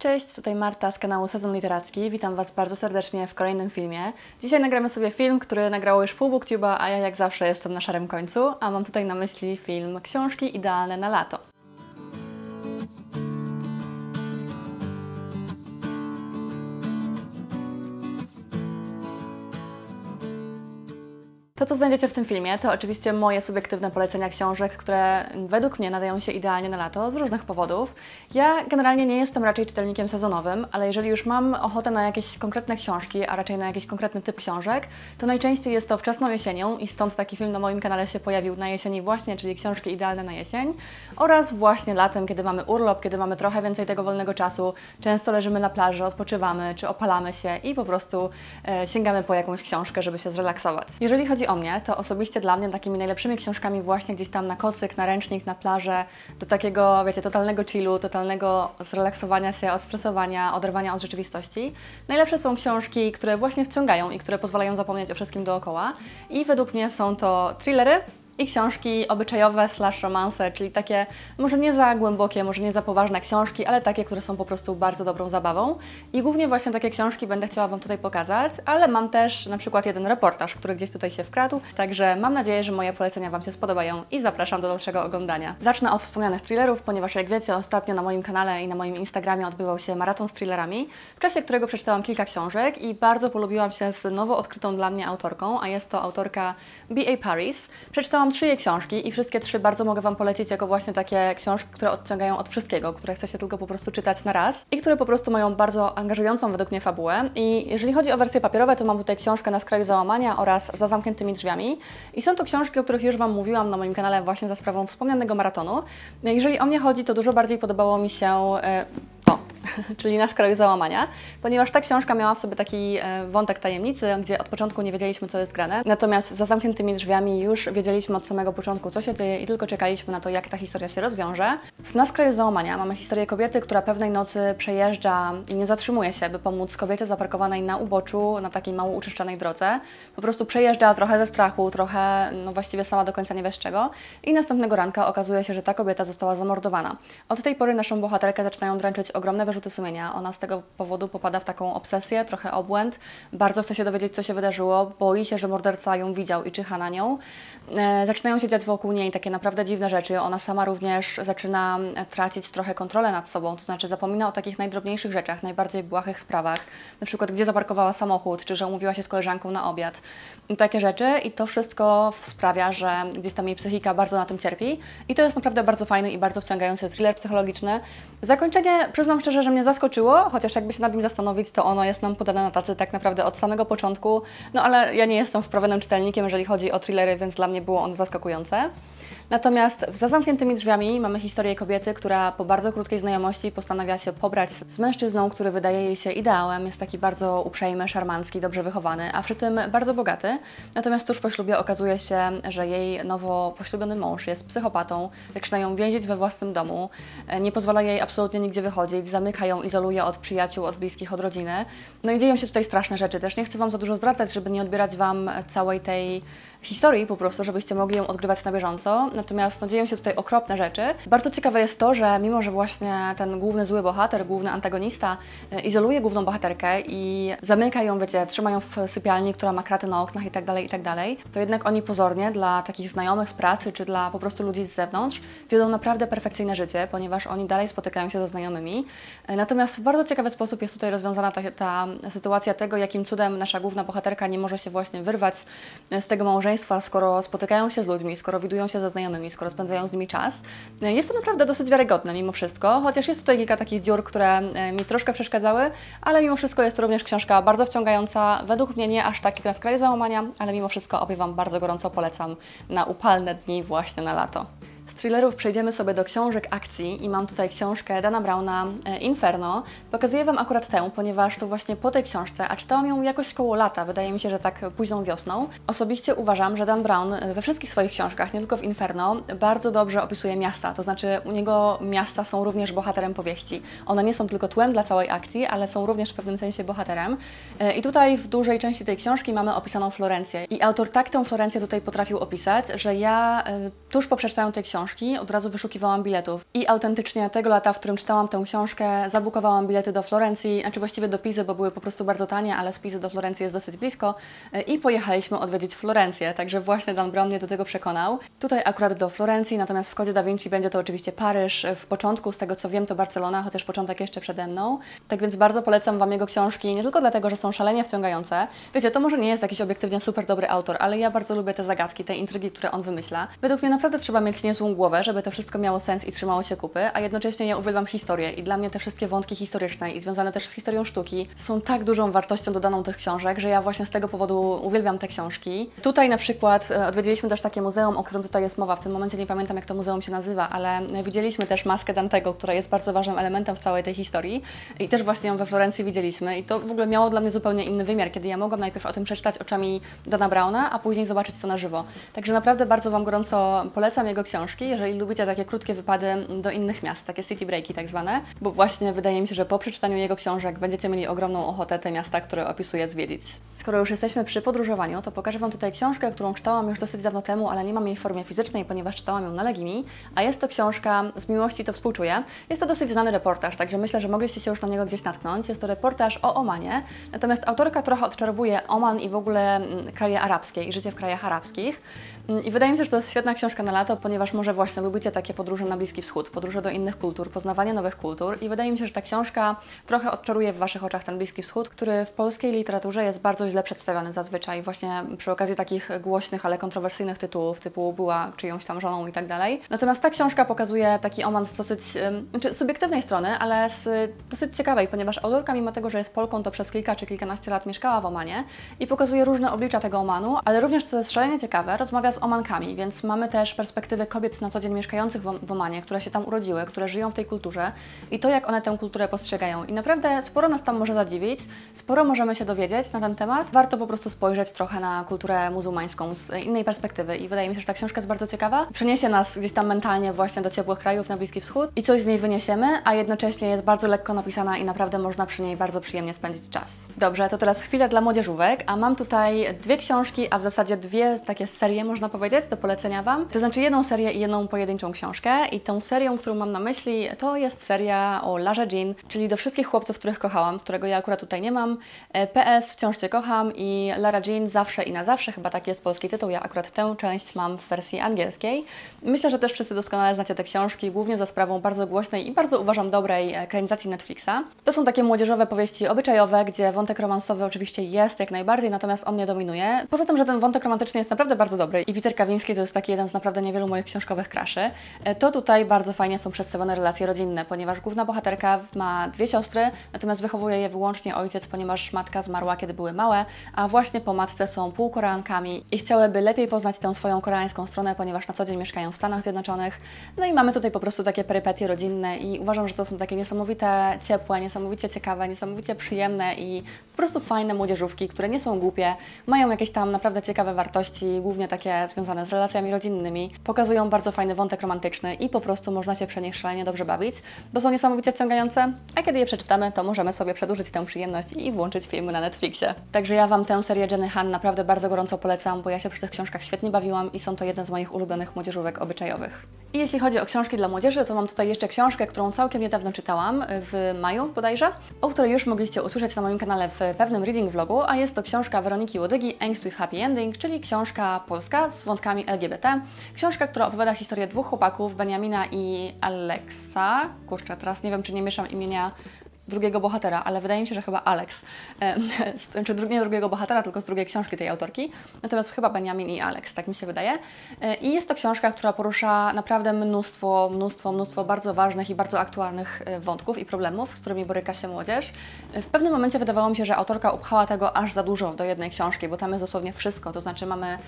Cześć, tutaj Marta z kanału Sezon Literacki. Witam Was bardzo serdecznie w kolejnym filmie. Dzisiaj nagramy sobie film, który nagrało już pół BookTube'a, a ja jak zawsze jestem na szarym końcu, a mam tutaj na myśli film Książki idealne na lato. To, co znajdziecie w tym filmie, to oczywiście moje subiektywne polecenia książek, które według mnie nadają się idealnie na lato z różnych powodów. Ja generalnie nie jestem raczej czytelnikiem sezonowym, ale jeżeli już mam ochotę na jakieś konkretne książki, a raczej na jakiś konkretny typ książek, to najczęściej jest to wczesną jesienią i stąd taki film na moim kanale się pojawił na jesieni właśnie, czyli Książki idealne na jesień, oraz właśnie latem, kiedy mamy urlop, kiedy mamy trochę więcej tego wolnego czasu, często leżymy na plaży, odpoczywamy czy opalamy się i po prostu sięgamy po jakąś książkę, żeby się zrelaksować. Jeżeli chodzi o mnie, to osobiście dla mnie takimi najlepszymi książkami właśnie gdzieś tam na kocyk, na ręcznik, na plażę, do takiego, wiecie, totalnego chillu, totalnego zrelaksowania się, odstresowania, oderwania od rzeczywistości. Najlepsze są książki, które właśnie wciągają i które pozwalają zapomnieć o wszystkim dookoła. I według mnie są to thrillery i książki obyczajowe slash romanse, czyli takie może nie za głębokie, może nie za poważne książki, ale takie, które są po prostu bardzo dobrą zabawą. I głównie właśnie takie książki będę chciała Wam tutaj pokazać, ale mam też na przykład jeden reportaż, który gdzieś tutaj się wkradł, także mam nadzieję, że moje polecenia Wam się spodobają i zapraszam do dalszego oglądania. Zacznę od wspomnianych thrillerów, ponieważ jak wiecie, ostatnio na moim kanale i na moim Instagramie odbywał się maraton z thrillerami, w czasie którego przeczytałam kilka książek i bardzo polubiłam się z nowo odkrytą dla mnie autorką, a jest to autorka B.A. Paris. Przeczytałam 3 jej książki i wszystkie 3 bardzo mogę Wam polecić jako właśnie takie książki, które odciągają od wszystkiego, które chce się tylko po prostu czytać na raz i które po prostu mają bardzo angażującą według mnie fabułę. I jeżeli chodzi o wersje papierowe, to mam tutaj książkę Na skraju załamania oraz Za zamkniętymi drzwiami. I są to książki, o których już Wam mówiłam na moim kanale właśnie za sprawą wspomnianego maratonu. Jeżeli o mnie chodzi, to dużo bardziej podobało mi się to, czyli Na skraju załamania, ponieważ ta książka miała w sobie taki wątek tajemnicy, gdzie od początku nie wiedzieliśmy, co jest grane, natomiast Za zamkniętymi drzwiami już wiedzieliśmy od samego początku, co się dzieje i tylko czekaliśmy na to, jak ta historia się rozwiąże. W Na skraju załamania mamy historię kobiety, która pewnej nocy przejeżdża i nie zatrzymuje się, by pomóc kobiecie zaparkowanej na uboczu, na takiej mało uczyszczanej drodze. Po prostu przejeżdża trochę ze strachu, trochę, no właściwie sama do końca nie wiesz czego i następnego ranka okazuje się, że ta kobieta została zamordowana. Od tej pory naszą bohaterkę zaczynają dręczyć ogromne wyrzuty sumienia. Ona z tego powodu popada w taką obsesję, trochę obłęd. Bardzo chce się dowiedzieć, co się wydarzyło. Boi się, że morderca ją widział i czyha na nią. Zaczynają się dziać wokół niej takie naprawdę dziwne rzeczy. Ona sama również zaczyna tracić trochę kontrolę nad sobą, to znaczy zapomina o takich najdrobniejszych rzeczach, najbardziej błahych sprawach. Na przykład gdzie zaparkowała samochód, czy że umówiła się z koleżanką na obiad. Takie rzeczy i to wszystko sprawia, że gdzieś tam jej psychika bardzo na tym cierpi. I to jest naprawdę bardzo fajny i bardzo wciągający thriller psychologiczny. Zakończenie, przyznam szczerze, że mnie zaskoczyło, chociaż jakby się nad nim zastanowić, to ono jest nam podane na tacy tak naprawdę od samego początku. No ale ja nie jestem wprawionym czytelnikiem, jeżeli chodzi o thrillery, więc dla mnie było ono zaskakujące. Natomiast w Za zamkniętymi drzwiami mamy historię kobiety, która po bardzo krótkiej znajomości postanawia się pobrać z mężczyzną, który wydaje jej się ideałem, jest taki bardzo uprzejmy, szarmancki, dobrze wychowany, a przy tym bardzo bogaty. Natomiast tuż po ślubie okazuje się, że jej nowo poślubiony mąż jest psychopatą, zaczyna ją więzić we własnym domu, nie pozwala jej absolutnie nigdzie wychodzić, zamyka ją, izoluje od przyjaciół, od bliskich, od rodziny. No i dzieją się tutaj straszne rzeczy. Też nie chcę Wam za dużo zdradzać, żeby nie odbierać Wam całej tej historii po prostu, żebyście mogli ją odgrywać na bieżąco. Natomiast no, dzieją się tutaj okropne rzeczy. Bardzo ciekawe jest to, że mimo, że właśnie ten główny zły bohater, główny antagonista izoluje główną bohaterkę i zamyka ją, wiecie, trzyma ją w sypialni, która ma kraty na oknach i tak dalej, to jednak oni pozornie dla takich znajomych z pracy czy dla po prostu ludzi z zewnątrz wiodą naprawdę perfekcyjne życie, ponieważ oni dalej spotykają się ze znajomymi. Natomiast w bardzo ciekawy sposób jest tutaj rozwiązana ta sytuacja tego, jakim cudem nasza główna bohaterka nie może się właśnie wyrwać z tego małżeństwa, skoro spotykają się z ludźmi, skoro widują się ze znajomymi, skoro spędzają z nimi czas. Jest to naprawdę dosyć wiarygodne mimo wszystko, chociaż jest tutaj kilka takich dziur, które mi troszkę przeszkadzały, ale mimo wszystko jest to również książka bardzo wciągająca. Według mnie nie aż tak jak Na skraju załamania, ale mimo wszystko obie Wam bardzo gorąco polecam na upalne dni właśnie na lato. Z thrillerów przejdziemy sobie do książek akcji i mam tutaj książkę Dana Browna Inferno. Pokazuję Wam akurat tę, ponieważ to właśnie po tej książce, a czytałam ją jakoś koło lata, wydaje mi się, że tak późną wiosną. Osobiście uważam, że Dan Brown we wszystkich swoich książkach, nie tylko w Inferno, bardzo dobrze opisuje miasta, to znaczy u niego miasta są również bohaterem powieści. One nie są tylko tłem dla całej akcji, ale są również w pewnym sensie bohaterem. I tutaj w dużej części tej książki mamy opisaną Florencję. I autor tak tę Florencję tutaj potrafił opisać, że ja tuż po przeczytaniu tej książki książki, od razu wyszukiwałam biletów. I autentycznie tego lata, w którym czytałam tę książkę, zabukowałam bilety do Florencji, znaczy właściwie do Pizy, bo były po prostu bardzo tanie, ale z Pizy do Florencji jest dosyć blisko i pojechaliśmy odwiedzić Florencję, także właśnie Dan Brown mnie do tego przekonał. Tutaj akurat do Florencji, natomiast w Kodzie Da Vinci będzie to oczywiście Paryż, w początku z tego co wiem to Barcelona, chociaż początek jeszcze przede mną. Tak więc bardzo polecam Wam jego książki, nie tylko dlatego, że są szalenie wciągające. Wiecie, to może nie jest jakiś obiektywnie super dobry autor, ale ja bardzo lubię te zagadki, te intrygi, które on wymyśla. Według mnie naprawdę trzeba mieć niezłą głowę, żeby to wszystko miało sens i trzymało się kupy, a jednocześnie ja uwielbiam historię i dla mnie te wszystkie wątki historyczne i związane też z historią sztuki są tak dużą wartością dodaną tych książek, że ja właśnie z tego powodu uwielbiam te książki. Tutaj na przykład odwiedziliśmy też takie muzeum, o którym tutaj jest mowa, w tym momencie nie pamiętam jak to muzeum się nazywa, ale widzieliśmy też maskę Dantego, która jest bardzo ważnym elementem w całej tej historii i też właśnie ją we Florencji widzieliśmy i to w ogóle miało dla mnie zupełnie inny wymiar, kiedy ja mogłam najpierw o tym przeczytać oczami Dana Browna, a później zobaczyć to na żywo. Także naprawdę bardzo Wam gorąco polecam jego książki, jeżeli lubicie takie krótkie wypady do innych miast, takie city breaki tak zwane, bo właśnie wydaje mi się, że po przeczytaniu jego książek będziecie mieli ogromną ochotę te miasta, które opisuje, zwiedzić. Skoro już jesteśmy przy podróżowaniu, to pokażę Wam tutaj książkę, którą czytałam już dosyć dawno temu, ale nie mam jej w formie fizycznej, ponieważ czytałam ją na Legimi, a jest to książka Z miłości to współczuję. Jest to dosyć znany reportaż, także myślę, że mogliście się już na niego gdzieś natknąć. Jest to reportaż o Omanie, natomiast autorka trochę odczarowuje Oman i w ogóle kraje arabskie i życie w krajach arabskich. I wydaje mi się, że to jest świetna książka na lato, ponieważ może właśnie lubicie takie podróże na Bliski Wschód, podróże do innych kultur, poznawanie nowych kultur i wydaje mi się, że ta książka trochę odczaruje w Waszych oczach ten Bliski Wschód, który w polskiej literaturze jest bardzo źle przedstawiany zazwyczaj, właśnie przy okazji takich głośnych, ale kontrowersyjnych tytułów, typu była czyjąś tam żoną i tak dalej. Natomiast ta książka pokazuje taki Oman z dosyć subiektywnej strony, ale z dosyć ciekawej, ponieważ autorka mimo tego, że jest Polką, to przez kilka czy kilkanaście lat mieszkała w Omanie i pokazuje różne oblicza tego Omanu, ale również, co jest szalenie ciekawe, rozmawia z Omankami, więc mamy też perspektywy kobiet na co dzień mieszkających w Omanie, które się tam urodziły, które żyją w tej kulturze i to, jak one tę kulturę postrzegają. I naprawdę sporo nas tam może zadziwić, sporo możemy się dowiedzieć na ten temat. Warto po prostu spojrzeć trochę na kulturę muzułmańską z innej perspektywy i wydaje mi się, że ta książka jest bardzo ciekawa. Przeniesie nas gdzieś tam mentalnie właśnie do ciepłych krajów na Bliski Wschód i coś z niej wyniesiemy, a jednocześnie jest bardzo lekko napisana i naprawdę można przy niej bardzo przyjemnie spędzić czas. Dobrze, to teraz chwila dla młodzieżówek, a mam tutaj dwie książki, a w zasadzie dwie takie serie, można powiedzieć, do polecenia Wam. To znaczy jedną serię i jedną pojedynczą książkę i tą serią, którą mam na myśli, to jest seria o Larze Jean, czyli Do wszystkich chłopców, których kochałam, którego ja akurat tutaj nie mam. PS, wciąż Cię kocham i Lara Jean zawsze i na zawsze, chyba taki jest polski tytuł, ja akurat tę część mam w wersji angielskiej. Myślę, że też wszyscy doskonale znacie te książki, głównie za sprawą bardzo głośnej i bardzo uważam dobrej ekranizacji Netflixa. To są takie młodzieżowe powieści obyczajowe, gdzie wątek romansowy oczywiście jest jak najbardziej, natomiast on nie dominuje. Poza tym, że ten wątek romantyczny jest naprawdę bardzo dobry i Peter Kawiński to jest taki jeden z naprawdę niewielu moich książkowych kraszy, to tutaj bardzo fajnie są przedstawione relacje rodzinne, ponieważ główna bohaterka ma dwie siostry, natomiast wychowuje je wyłącznie ojciec, ponieważ matka zmarła, kiedy były małe, a właśnie po matce są półkoreankami i chciałyby lepiej poznać tę swoją koreańską stronę, ponieważ na co dzień mieszkają w Stanach Zjednoczonych. No i mamy tutaj po prostu takie perypetie rodzinne i uważam, że to są takie niesamowite, ciepłe, niesamowicie ciekawe, niesamowicie przyjemne i po prostu fajne młodzieżówki, które nie są głupie, mają jakieś tam naprawdę ciekawe wartości, głównie takie związane z relacjami rodzinnymi, pokazują bardzo fajny wątek romantyczny i po prostu można się przy nich szalenie dobrze bawić, bo są niesamowicie wciągające, a kiedy je przeczytamy, to możemy sobie przedłużyć tę przyjemność i włączyć filmy na Netflixie. Także ja Wam tę serię Jenny Han naprawdę bardzo gorąco polecam, bo ja się przy tych książkach świetnie bawiłam i są to jedne z moich ulubionych młodzieżówek obyczajowych. I jeśli chodzi o książki dla młodzieży, to mam tutaj jeszcze książkę, którą całkiem niedawno czytałam, w maju bodajże, o której już mogliście usłyszeć na moim kanale w pewnym reading vlogu, a jest to książka Weroniki Łodygi Angst with Happy Ending, czyli książka polska z wątkami LGBT. Książka, która opowiada historię dwóch chłopaków, Benjamina i Aleksa. Kurczę, teraz nie wiem, czy nie mieszam imienia drugiego bohatera, ale wydaje mi się, że chyba Alex. Czy nie drugiego bohatera, tylko z drugiej książki tej autorki. Natomiast chyba Benjamin i Alex, tak mi się wydaje. I jest to książka, która porusza naprawdę mnóstwo bardzo ważnych i bardzo aktualnych wątków i problemów, z którymi boryka się młodzież. W pewnym momencie wydawało mi się, że autorka upchała tego aż za dużo do jednej książki, bo tam jest dosłownie wszystko. To znaczy mamy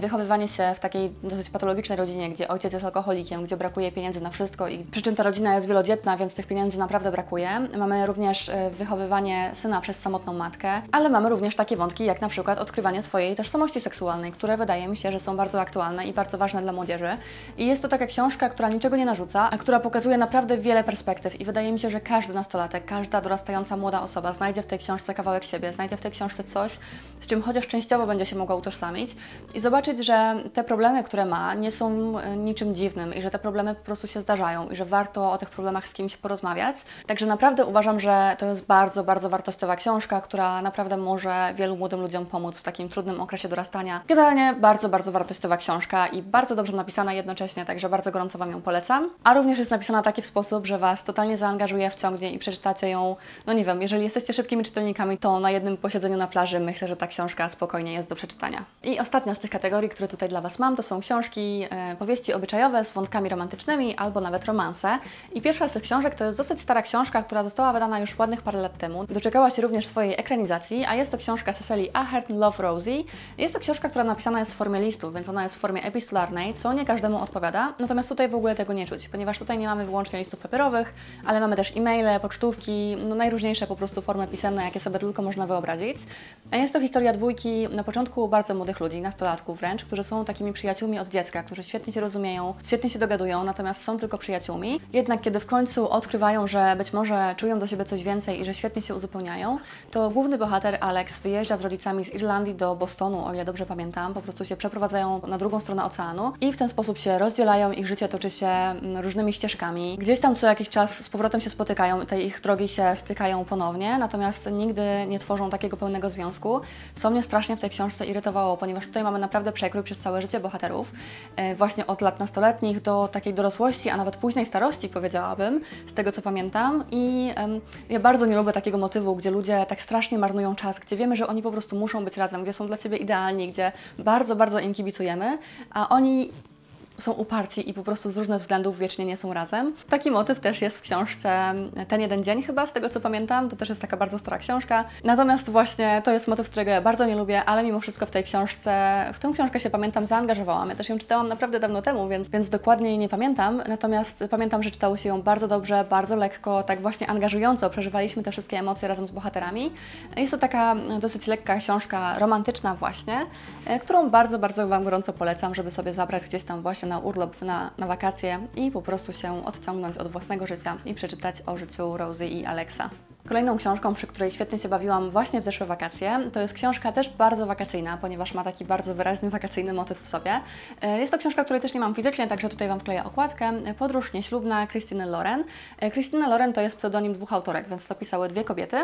wychowywanie się w takiej dosyć patologicznej rodzinie, gdzie ojciec jest alkoholikiem, gdzie brakuje pieniędzy na wszystko i przy czym ta rodzina jest wielodzietna, więc tych pieniędzy naprawdę brakuje. Mamy mamy również wychowywanie syna przez samotną matkę, ale mamy również takie wątki jak na przykład odkrywanie swojej tożsamości seksualnej, które wydaje mi się, że są bardzo aktualne i bardzo ważne dla młodzieży. I jest to taka książka, która niczego nie narzuca, a która pokazuje naprawdę wiele perspektyw i wydaje mi się, że każdy nastolatek, każda dorastająca młoda osoba znajdzie w tej książce kawałek siebie, znajdzie w tej książce coś, z czym chociaż częściowo będzie się mogła utożsamić i zobaczyć, że te problemy, które ma, nie są niczym dziwnym i że te problemy po prostu się zdarzają i że warto o tych problemach z kimś porozmawiać. Także naprawdę uważam, że to jest bardzo, bardzo wartościowa książka, która naprawdę może wielu młodym ludziom pomóc w takim trudnym okresie dorastania. Generalnie bardzo, bardzo wartościowa książka i bardzo dobrze napisana jednocześnie, także bardzo gorąco Wam ją polecam. A również jest napisana w taki sposób, że Was totalnie zaangażuje, wciągnie i przeczytacie ją, no nie wiem, jeżeli jesteście szybkimi czytelnikami, to na jednym posiedzeniu na plaży myślę, że ta książka spokojnie jest do przeczytania. I ostatnia z tych kategorii, które tutaj dla Was mam, to są książki, powieści obyczajowe z wątkami romantycznymi albo nawet romanse. I pierwsza z tych książek to jest dosyć stara książka, która została wydana już ładnych parę lat temu. Doczekała się również swojej ekranizacji, a jest to książka Ceceli Ahern, Love Rosie. Jest to książka, która napisana jest w formie listów, więc ona jest w formie epistolarnej, co nie każdemu odpowiada. Natomiast tutaj w ogóle tego nie czuć, ponieważ tutaj nie mamy wyłącznie listów papierowych, ale mamy też e-maile, pocztówki, no najróżniejsze po prostu formy pisemne, jakie sobie tylko można wyobrazić. A jest to historia dwójki na początku bardzo młodych ludzi, nastolatków wręcz, którzy są takimi przyjaciółmi od dziecka, którzy świetnie się rozumieją, świetnie się dogadują, natomiast są tylko przyjaciółmi. Jednak kiedy w końcu odkrywają, że być może czują do siebie coś więcej i że świetnie się uzupełniają, to główny bohater Alex wyjeżdża z rodzicami z Irlandii do Bostonu, o ile dobrze pamiętam, po prostu się przeprowadzają na drugą stronę oceanu i w ten sposób się rozdzielają, ich życie toczy się różnymi ścieżkami. Gdzieś tam co jakiś czas z powrotem się spotykają, te ich drogi się stykają ponownie, natomiast nigdy nie tworzą takiego pełnego związku, co mnie strasznie w tej książce irytowało, ponieważ tutaj mamy naprawdę przekrój przez całe życie bohaterów, właśnie od lat nastoletnich do takiej dorosłości, a nawet późnej starości powiedziałabym, z tego co pamiętam. I ja bardzo nie lubię takiego motywu, gdzie ludzie tak strasznie marnują czas, gdzie wiemy, że oni po prostu muszą być razem, gdzie są dla siebie idealni, gdzie bardzo, bardzo im kibicujemy, a oni są uparci i po prostu z różnych względów wiecznie nie są razem. Taki motyw też jest w książce Ten jeden dzień chyba, z tego co pamiętam, to też jest taka bardzo stara książka. Natomiast właśnie to jest motyw, którego ja bardzo nie lubię, ale mimo wszystko w tej książce, w tę książkę się pamiętam zaangażowałam. Ja też ją czytałam naprawdę dawno temu, więc dokładnie jej nie pamiętam, natomiast pamiętam, że czytało się ją bardzo dobrze, bardzo lekko, tak właśnie angażująco przeżywaliśmy te wszystkie emocje razem z bohaterami. Jest to taka dosyć lekka książka romantyczna właśnie, którą bardzo, bardzo Wam gorąco polecam, żeby sobie zabrać gdzieś tam właśnie na urlop, na wakacje i po prostu się odciągnąć od własnego życia i przeczytać o życiu Rosie i Alexa. Kolejną książką, przy której świetnie się bawiłam właśnie w zeszłe wakacje, to jest książka też bardzo wakacyjna, ponieważ ma taki bardzo wyraźny wakacyjny motyw w sobie. Jest to książka, której też nie mam fizycznie, także tutaj Wam wkleję okładkę. Podróż nieślubna Christine Lauren. Christine Lauren to jest pseudonim dwóch autorek, więc to pisały dwie kobiety.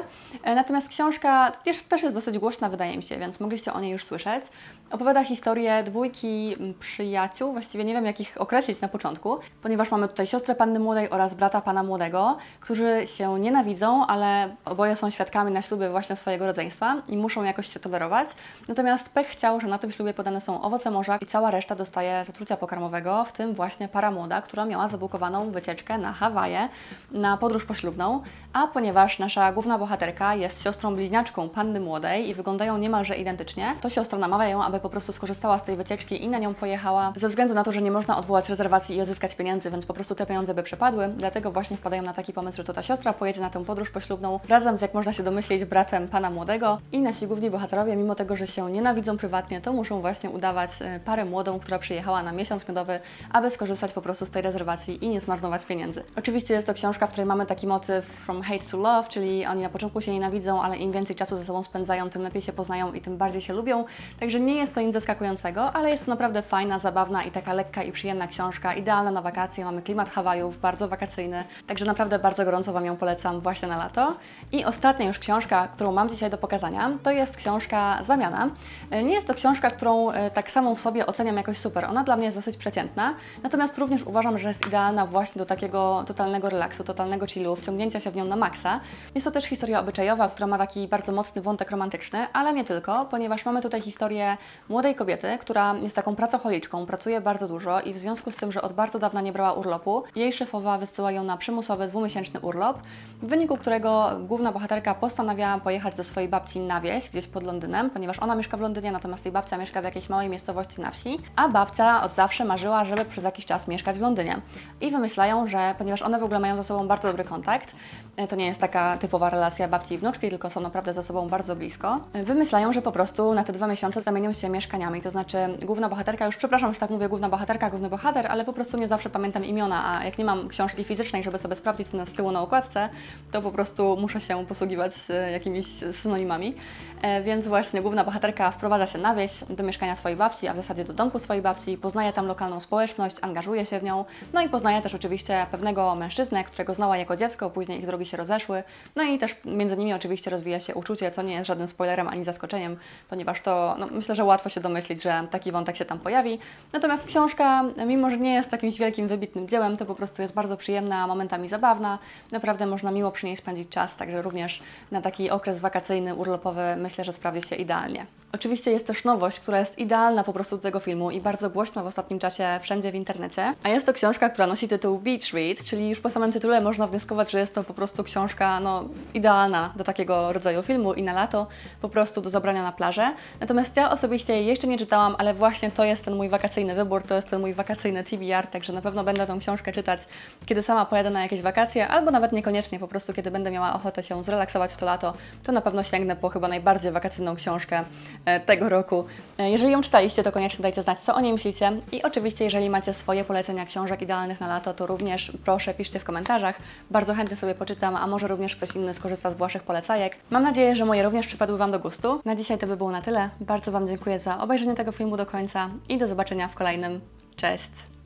Natomiast książka też jest dosyć głośna, wydaje mi się, więc mogliście o niej już słyszeć. Opowiada historię dwójki przyjaciół, właściwie nie wiem jak ich określić na początku, ponieważ mamy tutaj siostrę panny młodej oraz brata pana młodego, którzy się nienawidzą, ale oboje są świadkami na ślubie właśnie swojego rodzeństwa i muszą jakoś się tolerować. Natomiast pech chciał, że na tym ślubie podane są owoce morza i cała reszta dostaje zatrucia pokarmowego, w tym właśnie para młoda, która miała zablokowaną wycieczkę na Hawaje, na podróż poślubną. A ponieważ nasza główna bohaterka jest siostrą bliźniaczką panny młodej i wyglądają niemalże identycznie, to siostra namawia ją, aby po prostu skorzystała z tej wycieczki i na nią pojechała, ze względu na to, że nie można odwołać rezerwacji i odzyskać pieniędzy, więc po prostu te pieniądze by przepadły. Dlatego właśnie wpadają na taki pomysł, że to ta siostra pojedzie na tę podróż poślubną razem z, jak można się domyślić, bratem pana młodego. I nasi główni bohaterowie, mimo tego, że się nienawidzą prywatnie, to muszą właśnie udawać parę młodą, która przyjechała na miesiąc miodowy, aby skorzystać po prostu z tej rezerwacji i nie zmarnować pieniędzy. Oczywiście jest to książka, w której mamy taki motyw from hate to love, czyli oni na początku się nienawidzą, ale im więcej czasu ze sobą spędzają, tym lepiej się poznają i tym bardziej się lubią. Także nie jest to nic zaskakującego, ale jest to naprawdę fajna, zabawna i taka lekka i przyjemna książka, idealna na wakacje, mamy klimat Hawajów, bardzo wakacyjny. Także naprawdę bardzo gorąco Wam ją polecam właśnie na lato. I ostatnia już książka, którą mam dzisiaj do pokazania, to jest książka Zamiana. Nie jest to książka, którą tak samą w sobie oceniam jakoś super. Ona dla mnie jest dosyć przeciętna, natomiast również uważam, że jest idealna właśnie do takiego totalnego relaksu, totalnego chillu, wciągnięcia się w nią na maksa. Jest to też historia obyczajowa, która ma taki bardzo mocny wątek romantyczny, ale nie tylko, ponieważ mamy tutaj historię młodej kobiety, która jest taką pracocholiczką, pracuje bardzo dużo i w związku z tym, że od bardzo dawna nie brała urlopu, jej szefowa wysyła ją na przymusowy 2-miesięczny urlop, w wyniku którego bo główna bohaterka postanawiała pojechać do swojej babci na wieś, gdzieś pod Londynem, ponieważ ona mieszka w Londynie, natomiast jej babcia mieszka w jakiejś małej miejscowości na wsi, a babcia od zawsze marzyła, żeby przez jakiś czas mieszkać w Londynie. I wymyślają, że ponieważ one w ogóle mają ze sobą bardzo dobry kontakt, to nie jest taka typowa relacja babci i wnuczki, tylko są naprawdę ze sobą bardzo blisko, wymyślają, że po prostu na te 2 miesiące zamienią się mieszkaniami, to znaczy główna bohaterka, już przepraszam, że tak mówię główna bohaterka, główny bohater, ale po prostu nie zawsze pamiętam imiona, a jak nie mam książki fizycznej, żeby sobie sprawdzić z tyłu na okładce, to po prostu muszę się posługiwać jakimiś synonimami. Więc właśnie główna bohaterka wprowadza się na wieś do mieszkania swojej babci, a w zasadzie do domku swojej babci, poznaje tam lokalną społeczność, angażuje się w nią, no i poznaje też oczywiście pewnego mężczyznę, którego znała jako dziecko, później ich drogi się rozeszły, no i też między nimi oczywiście rozwija się uczucie, co nie jest żadnym spoilerem ani zaskoczeniem, ponieważ to, no, myślę, że łatwo się domyślić, że taki wątek się tam pojawi. Natomiast książka, mimo że nie jest jakimś wielkim, wybitnym dziełem, to po prostu jest bardzo przyjemna, momentami zabawna, naprawdę można miło przy niej spędzić czas, także również na taki okres wakacyjny, urlopowy myślę, że sprawdzi się idealnie. Oczywiście jest też nowość, która jest idealna po prostu do tego filmu i bardzo głośna w ostatnim czasie wszędzie w internecie, a jest to książka, która nosi tytuł Beach Read, czyli już po samym tytule można wnioskować, że jest to po prostu książka no, idealna do takiego rodzaju filmu i na lato, po prostu do zabrania na plażę. Natomiast ja osobiście jej jeszcze nie czytałam, ale właśnie to jest ten mój wakacyjny wybór, to jest ten mój wakacyjny TBR, także na pewno będę tą książkę czytać, kiedy sama pojadę na jakieś wakacje, albo nawet niekoniecznie, po prostu kiedy będę miała ochotę się zrelaksować w to lato, to na pewno sięgnę po chyba najbardziej wakacyjną książkę tego roku. Jeżeli ją czytaliście, to koniecznie dajcie znać, co o niej myślicie i oczywiście, jeżeli macie swoje polecenia książek idealnych na lato, to również proszę, piszcie w komentarzach. Bardzo chętnie sobie poczytam, a może również ktoś inny skorzysta z Waszych polecajek. Mam nadzieję, że moje również przypadły Wam do gustu. Na dzisiaj to by było na tyle. Bardzo Wam dziękuję za obejrzenie tego filmu do końca i do zobaczenia w kolejnym. Cześć!